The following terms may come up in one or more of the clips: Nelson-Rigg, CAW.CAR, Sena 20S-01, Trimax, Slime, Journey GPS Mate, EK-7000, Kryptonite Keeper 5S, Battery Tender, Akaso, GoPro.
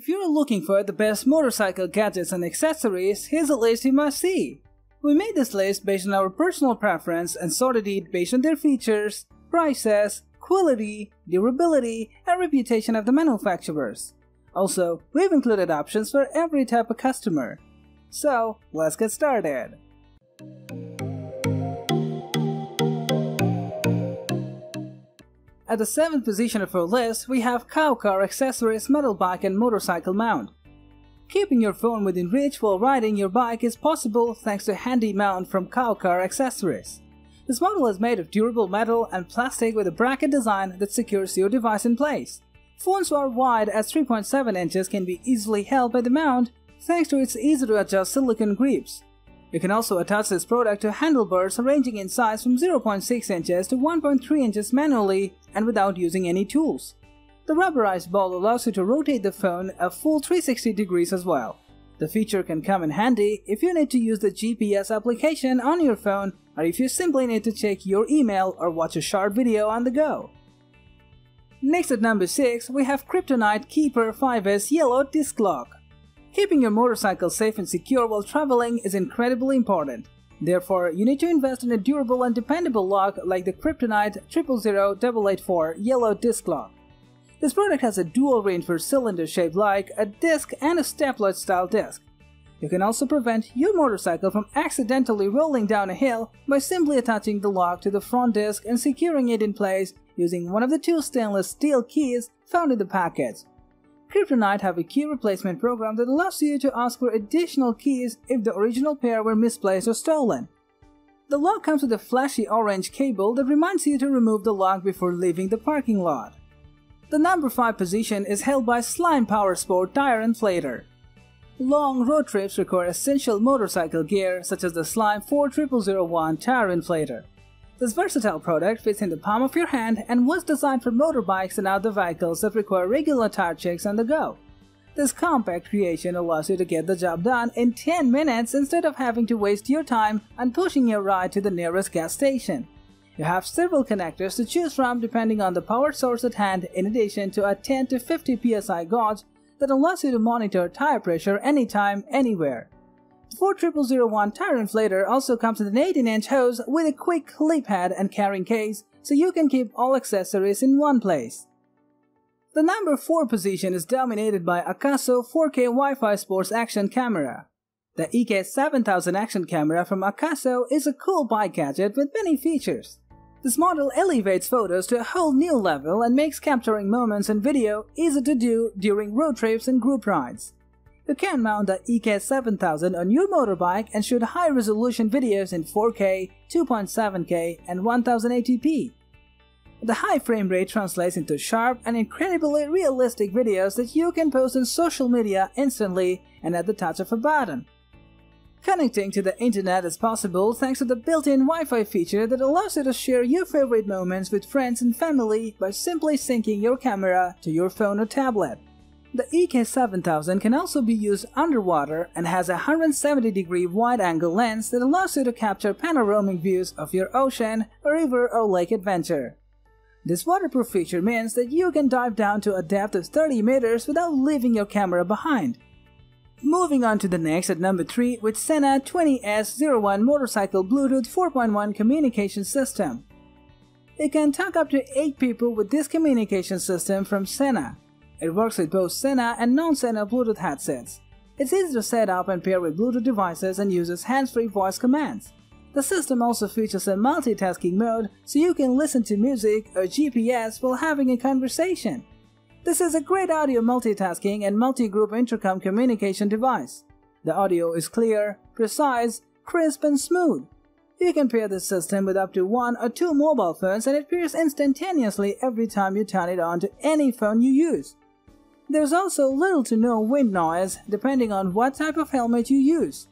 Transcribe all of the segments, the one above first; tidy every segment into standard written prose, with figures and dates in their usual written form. If you're looking for the best motorcycle gadgets and accessories, here's a list you must see. We made this list based on our personal preference and sorted it based on their features, prices, quality, durability, and reputation of the manufacturers. Also, we've included options for every type of customer. So, let's get started. At the 7th position of our list, we have CAW.CAR accessories, metal bike and motorcycle mount. Keeping your phone within reach while riding your bike is possible thanks to a handy mount from CAW.CAR accessories. This model is made of durable metal and plastic with a bracket design that secures your device in place. Phones are wide as 3.7 inches can be easily held by the mount thanks to its easy-to-adjust silicone grips. You can also attach this product to handlebars ranging in size from 0.6 inches to 1.3 inches manually and without using any tools. The rubberized ball allows you to rotate the phone a full 360 degrees as well. The feature can come in handy if you need to use the GPS application on your phone or if you simply need to check your email or watch a short video on the go. Next at number 6, we have Kryptonite Keeper 5S Yellow Disc Lock. Keeping your motorcycle safe and secure while traveling is incredibly important. Therefore, you need to invest in a durable and dependable lock like the Kryptonite 000884 Yellow Disc Lock. This product has a dual reinforced cylinder shape like a disc and a step-lodge style disc. You can also prevent your motorcycle from accidentally rolling down a hill by simply attaching the lock to the front disc and securing it in place using one of the two stainless steel keys found in the package. Kryptonite have a key replacement program that allows you to ask for additional keys if the original pair were misplaced or stolen. The lock comes with a flashy orange cable that reminds you to remove the lock before leaving the parking lot. The number 5 position is held by SLIME Powersport Tire Inflator. Long road trips require essential motorcycle gear such as the SLIME 40001 Tire Inflator. This versatile product fits in the palm of your hand and was designed for motorbikes and other vehicles that require regular tire checks on the go. This compact creation allows you to get the job done in 10 minutes instead of having to waste your time on pushing your ride to the nearest gas station. You have several connectors to choose from depending on the power source at hand, in addition to a 10 to 50 psi gauge that allows you to monitor tire pressure anytime, anywhere. The 40001 Tire Inflator also comes with an 18-inch hose with a quick clip head and carrying case, so you can keep all accessories in one place. The number 4 position is dominated by Akaso 4K Wi-Fi Sports Action Camera. The EK-7000 Action Camera from Akaso is a cool bike gadget with many features. This model elevates photos to a whole new level and makes capturing moments in video easy to do during road trips and group rides. You can mount the EK-7000 on your motorbike and shoot high-resolution videos in 4K, 2.7K, and 1080p. The high frame rate translates into sharp and incredibly realistic videos that you can post on social media instantly and at the touch of a button. Connecting to the internet is possible thanks to the built-in Wi-Fi feature that allows you to share your favorite moments with friends and family by simply syncing your camera to your phone or tablet. The EK-7000 can also be used underwater and has a 170-degree wide-angle lens that allows you to capture panoramic views of your ocean, river, or lake adventure. This waterproof feature means that you can dive down to a depth of 30 meters without leaving your camera behind. Moving on to the next at number 3 with Sena 20S-01 Motorcycle Bluetooth 4.1 Communication System. You can talk up to 8 people with this communication system from Sena. It works with both Sena and non-Sena Bluetooth headsets. It's easy to set up and pair with Bluetooth devices and uses hands-free voice commands. The system also features a multitasking mode, so you can listen to music or GPS while having a conversation. This is a great audio multitasking and multi-group intercom communication device. The audio is clear, precise, crisp, and smooth. You can pair this system with up to 1 or 2 mobile phones and it pairs instantaneously every time you turn it on to any phone you use. There's also little to no wind noise depending on what type of helmet you use.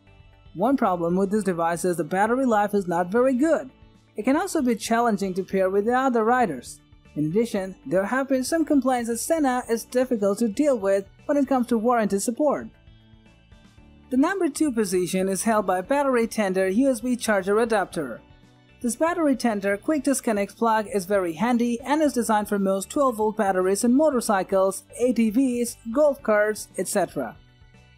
One problem with this device is the battery life is not very good. It can also be challenging to pair with the other riders. In addition, there have been some complaints that Sena is difficult to deal with when it comes to warranty support. The number 2 position is held by Battery Tender USB Charger Adapter. This battery tender quick disconnect plug is very handy and is designed for most 12-volt batteries in motorcycles, ATVs, golf carts, etc.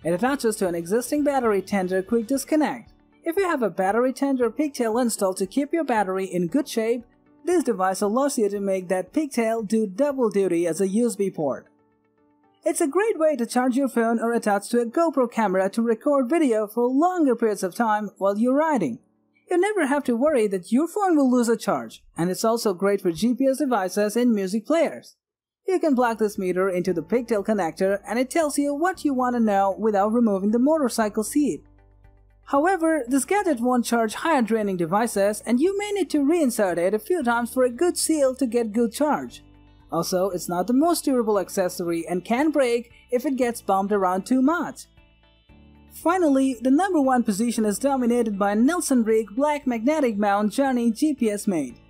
It attaches to an existing battery tender quick disconnect. If you have a battery tender pigtail installed to keep your battery in good shape, this device allows you to make that pigtail do double duty as a USB port. It's a great way to charge your phone or attach to a GoPro camera to record video for longer periods of time while you're riding. You never have to worry that your phone will lose a charge, and it's also great for GPS devices and music players. You can plug this meter into the pigtail connector and it tells you what you want to know without removing the motorcycle seat. However, this gadget won't charge higher draining devices and you may need to reinsert it a few times for a good seal to get good charge. Also, it's not the most durable accessory and can break if it gets bumped around too much. Finally, the number one position is dominated by a Nelson-Rigg black magnetic mount Journey GPS made.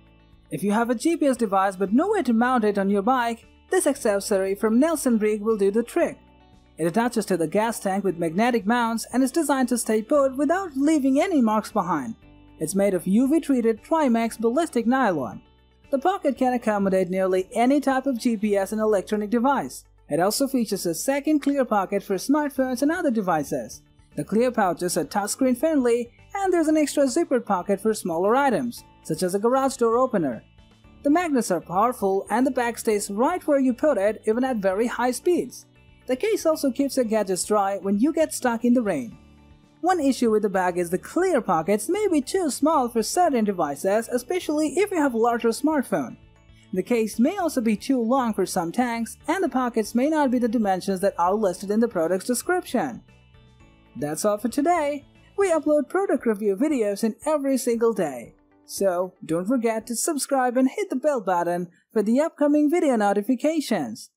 If you have a GPS device but nowhere to mount it on your bike, this accessory from Nelson-Rigg will do the trick. It attaches to the gas tank with magnetic mounts and is designed to stay put without leaving any marks behind. It's made of UV-treated Trimax ballistic nylon. The pocket can accommodate nearly any type of GPS and electronic device. It also features a second clear pocket for smartphones and other devices. The clear pouches are touchscreen friendly and there's an extra zippered pocket for smaller items, such as a garage door opener. The magnets are powerful and the bag stays right where you put it even at very high speeds. The case also keeps your gadgets dry when you get stuck in the rain. One issue with the bag is the clear pockets may be too small for certain devices, especially if you have a larger smartphone. The case may also be too long for some tanks and the pockets may not be the dimensions that are listed in the product's description. That's all for today. We upload product review videos in every single day. So, don't forget to subscribe and hit the bell button for the upcoming video notifications.